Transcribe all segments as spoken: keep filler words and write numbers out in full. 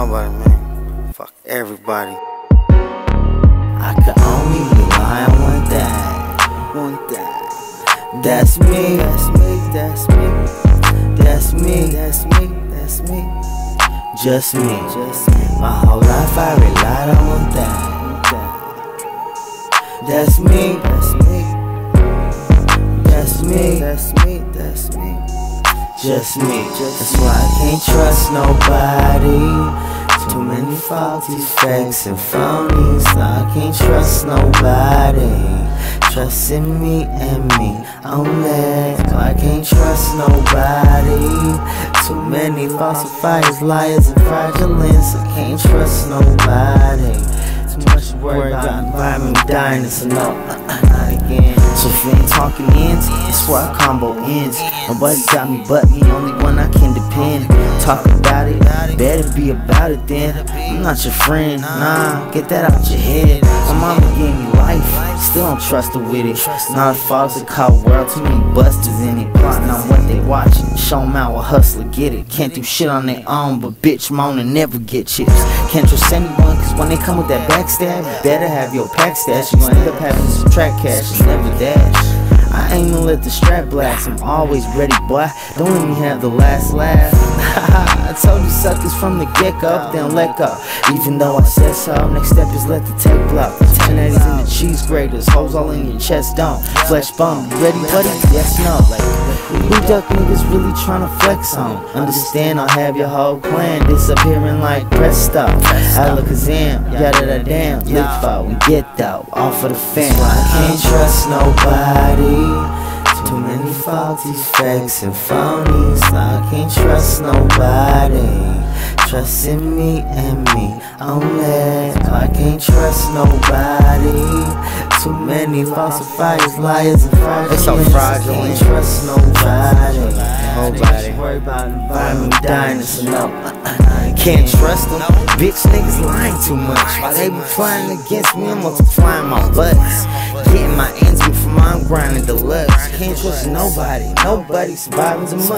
nobody, man. Fuck everybody. I can only rely on one thing. One thing. That's me. That's me. That's me. That's me. That's me. That's me. Just me. Just me. My whole life I relied on one thing. That's me. That's me. That's me. That's me. That's me. Just me. That's why I can't trust nobody. Too many faulty facts and phonies. Now I can't trust nobody. Trust in me and me only. No, I can't trust nobody. Too many falsifiers, liars, and fraudulence. I can't trust nobody. Too much to worry about environment, dying, so no, not again. So if you ain't talking ends, that's where our combo ends. Nobody got me but me, only one I can depend. Talk about it, better be about it then. I'm not your friend, nah, get that out your head. My mama gave me life, still don't trust her with it. Not false, a call world, too many busters in it. Plotting on what they watching, show them how a hustler get it. Can't do shit on their own, but bitch moan and never get chips. Can't trust anyone, cause when they come with that backstab, you better have your pack stash. You gon' end up having some track cash, it's never dash. I ain't gonna let the strap blast, I'm always ready, boy. Don't let me have the last laugh. I told you suckers from the get go, then let go. Even though I said so, next step is let the tape blow. ten eighties in the cheese graters, holes all in your chest, don't flesh bone. You ready, buddy? Yes, no. Who duck niggas really tryna flex on? Understand, I'll have your whole plan disappearing like presto. Alakazam, yada da damn, lick foe, and get though, all for the fam. I can't trust nobody. Too many faulty facts and phonies. I can't trust nobody. Trust in me and me only. I can't trust nobody. Too many falsifiers, liars, and fraudulents. I can't trust nobody. Nobody. Worry about environment, dying, so no. I can't trust them. Bitch niggas lying too much. Why they be flying against me? I'm multiplying my butts. Getting my ends before I'm grinding deluxe. Can't trust nobody, nobody surviving's a must.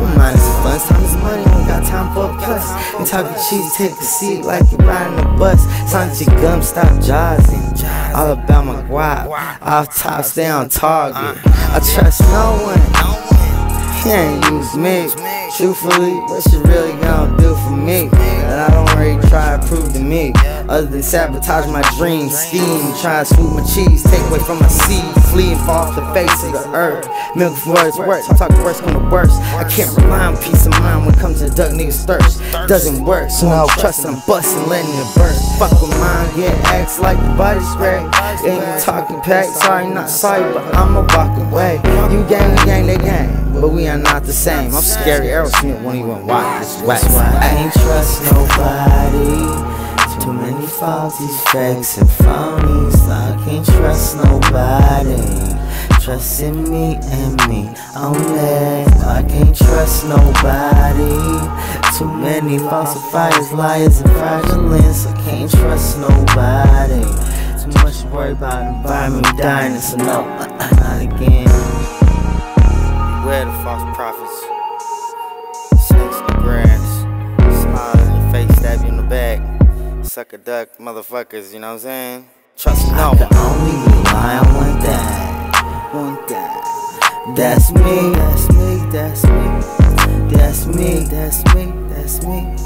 My mind is a fun, time is money, don't got time for a plus. And talking cheese, take a seat like you're riding a bus. Sign that your gum, stop jazzing. All about my guap, off top, stay on target. I trust no one, he ain't use me. Truthfully, what you really gonna do for me? And I don't really try to prove to me. Other than sabotage my dreams, scheme, try to swoop my cheese, take away from my seed, flee and fall off the face of the earth. Milk for what it's worth, talk worse on the worst. I can't rely on peace of mind when it comes to duck niggas thirst. Doesn't work, so no trust, I'm bustin', letting it burst. Fuck with mine, yeah, acts like the body spray. Ain't talking pack, sorry, not sorry, but I'ma walk away. You gang, you gang, they gang, but we are not the same. I'm scary, Aerosmith won't even watch this wax. That's why I ain't trust nobody. Too many faulty facts and phonies. I can't trust nobody. Trust in me and me only. I can't trust nobody. Too many falsifiers, liars, and fraudulence. I can't trust nobody. Too much to worry about environment, dying, so no, not again. Beware the false prophets. Snakes in the grass, smile in your face, stab you in the back. Suck a duck, motherfuckers, you know what I'm saying? Trust no one. I can only rely on one thing. One thing. That's me. That's me. That's me. That's me. That's me. That's me.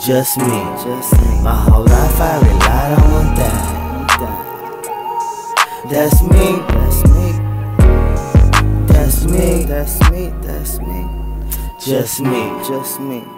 Just me. Just me. My whole life I relied on one thing. That's me. That's me. That's me. That's me. That's me. Just me. Just me.